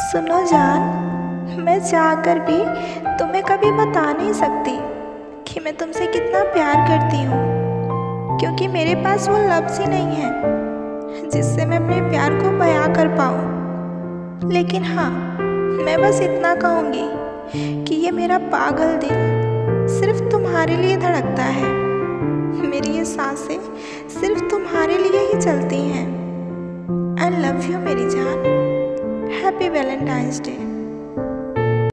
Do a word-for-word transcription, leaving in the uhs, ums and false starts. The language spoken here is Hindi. सुनो जान, मैं चाहकर भी तुम्हें कभी बता नहीं सकती कि मैं तुमसे कितना प्यार करती हूँ, क्योंकि मेरे पास वो लफ्ज़ ही नहीं है जिससे मैं अपने प्यार को बयां कर पाऊँ। लेकिन हाँ, मैं बस इतना कहूँगी कि ये मेरा पागल दिल सिर्फ तुम्हारे लिए धड़कता है, मेरी ये सांसें सिर्फ तुम्हारे लिए ही चलती हैं। आई लव यू मेरी जान। Happy Valentine's day.